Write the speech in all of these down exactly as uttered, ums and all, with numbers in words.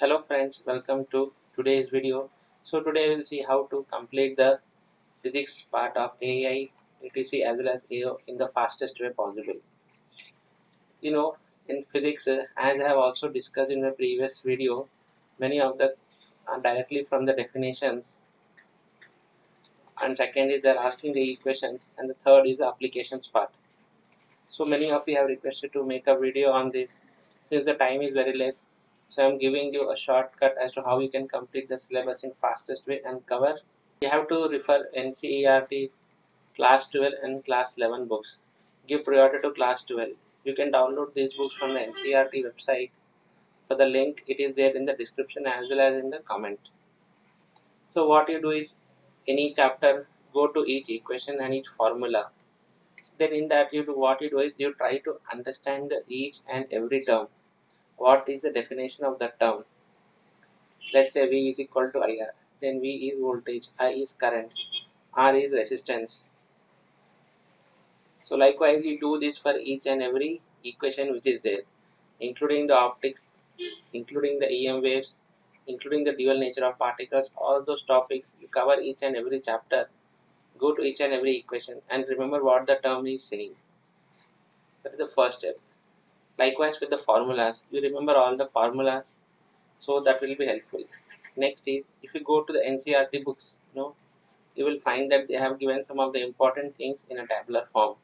Hello friends, welcome to today's video. So today we'll see how to complete the physics part of A I, A T C as well as A O in the fastest way possible. You know, in physics, as I have also discussed in the previous video, many of the are directly from the definitions, and second is they're asking the equations, and the third is the applications part. So many of you have requested to make a video on this. Since the time is very less, so I'm giving you a shortcut as to how you can complete the syllabus in fastest way and cover. You have to refer N C E R T class twelve and class eleven books. Give priority to class twelve. You can download these books from the N C E R T website. For the link, it is there in the description as well as in the comment. So what you do is, in each chapter, go to each equation and each formula. Then in that, you do what you do is you try to understand the each and every term. What is the definition of the term? Let's say V is equal to I R. Then V is voltage, I is current, R is resistance. So likewise, you do this for each and every equation which is there, including the optics, including the E M waves, including the dual nature of particles. All those topics, you cover each and every chapter. Go to each and every equation and remember what the term is saying. That is the first step. Likewise with the formulas, you remember all the formulas, so that will be helpful. Next is, if you go to the N C E R T books, you know, you will find that they have given some of the important things in a tabular form.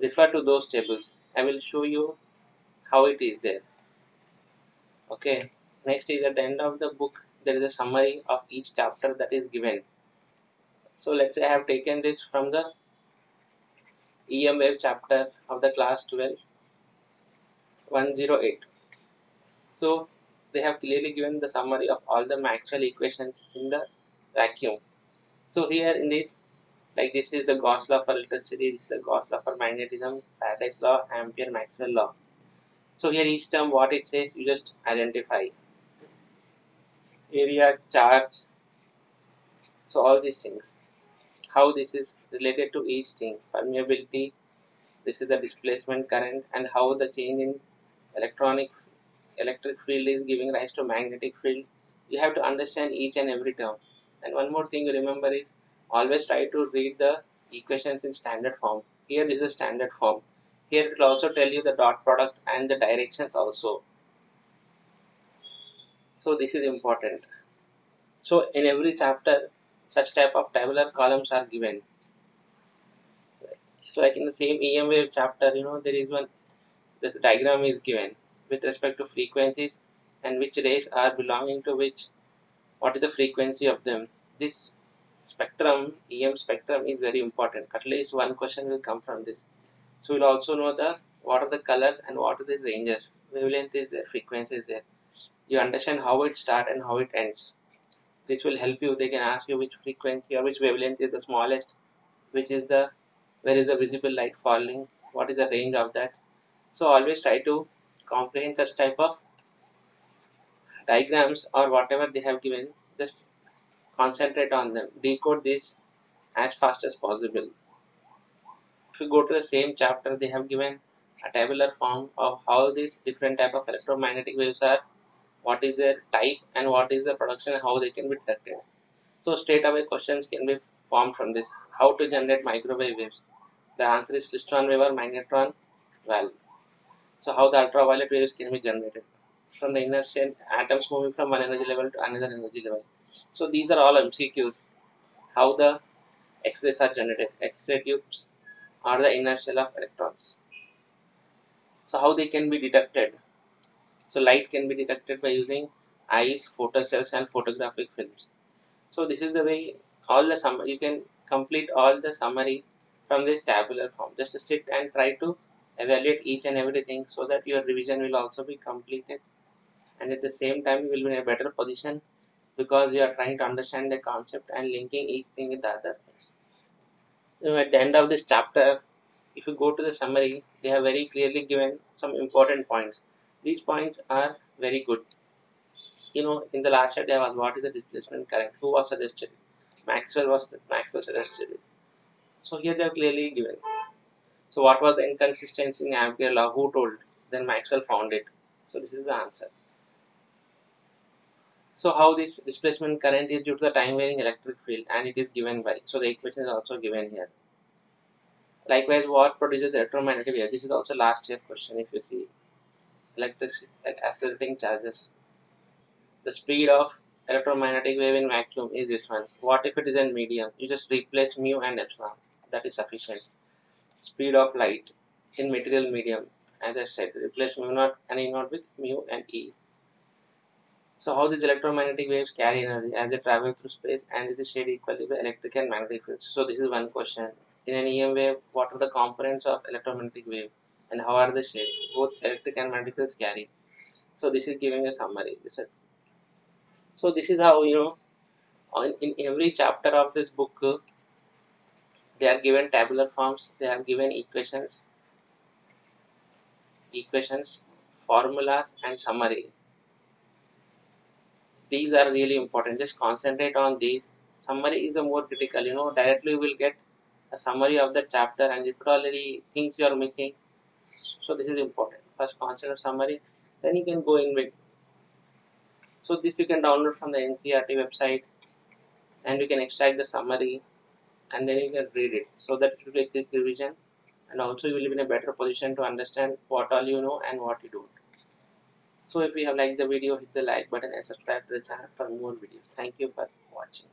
Refer to those tables. I will show you how it is there. Okay. Next is, at the end of the book, there is a summary of each chapter that is given. So let's say I have taken this from the E M wave chapter of the class twelve, one oh eight. So they have clearly given the summary of all the Maxwell equations in the vacuum. So here in this, like this is the Gauss law for electricity, this is the Gauss law for magnetism, Faraday's law, Ampere Maxwell law. So here each term what it says, you just identify. Area, charge, so all these things. How this is related to each thing, permeability, this is the displacement current, and how the change in electronic electric field is giving rise to magnetic field. You have to understand each and every term. And one more thing you remember is, always try to read the equations in standard form. Here is the standard form. Here it will also tell you the dot product and the directions also. So this is important. So in every chapter, such type of tabular columns are given. So like in the same E M wave chapter, you know, there is one, this diagram is given with respect to frequencies and which rays are belonging to which, what is the frequency of them. This spectrum, E M spectrum, is very important. At least one question will come from this. So you'll also know the, what are the colors and what are the ranges. Wavelength is there, frequency is there. You understand how it starts and how it ends. This will help you. They can ask you which frequency or which wavelength is the smallest, which is the, where is the visible light falling, what is the range of that. So always try to comprehend such type of diagrams or whatever they have given. Just concentrate on them. Decode this as fast as possible. If you go to the same chapter, they have given a tabular form of how these different type of electromagnetic waves are, what is their type and what is the production and how they can be detected. So straight away questions can be formed from this. How to generate microwave waves? The answer is klystron wave or magnetron valve. So how the ultraviolet waves can be generated from the inner shell, atoms moving from one energy level to another energy level. So these are all M C Qs. How the X-rays are generated? X-ray tubes are the inner shell of electrons. So how they can be detected? So light can be detected by using eyes, photocells, and photographic films. So this is the way all the summary, you can complete all the summary from this tabular form. Just sit and try to evaluate each and everything so that your revision will also be completed, and at the same time you will be in a better position because you are trying to understand the concept and linking each thing with the other thing. At the end of this chapter, if you go to the summary, they have very clearly given some important points. These points are very good. You know, in the last chapter, what is the displacement current? Who was suggested? Maxwell was Maxwell suggested it. So here they have clearly given. So what was the inconsistency in Ampere law? Who told? Then Maxwell found it. So this is the answer. So how this displacement current is due to the time varying electric field, and it is given by, so the equation is also given here. Likewise, what produces electromagnetic wave? This is also last year question. If you see electric accelerating charges, the speed of electromagnetic wave in vacuum is this one. What if it is in medium? You just replace mu and epsilon. That is sufficient. Speed of light in material medium, as I said, replace mu naught and E naught with mu and E. So how these electromagnetic waves carry energy as they travel through space, and it is shared equally by electric and magnetic fields. So this is one question. In an E M wave, what are the components of electromagnetic wave and how are they shared? Both electric and magnetic fields carry. So this is giving a summary. This is, so this is how, you know, in, in every chapter of this book, uh, they are given tabular forms, they are given equations, equations, formulas and summary. These are really important. Just concentrate on these. Summary is a more critical, you know, directly you will get a summary of the chapter and you could already things you are missing. So this is important. First concentrate summary, then you can go in with. So this you can download from the N C E R T website and you can extract the summary and then you can read it, so that it will take quick revision and also you will be in a better position to understand what all you know and what you don't. So if you have liked the video, hit the like button and subscribe to the channel for more videos. Thank you for watching.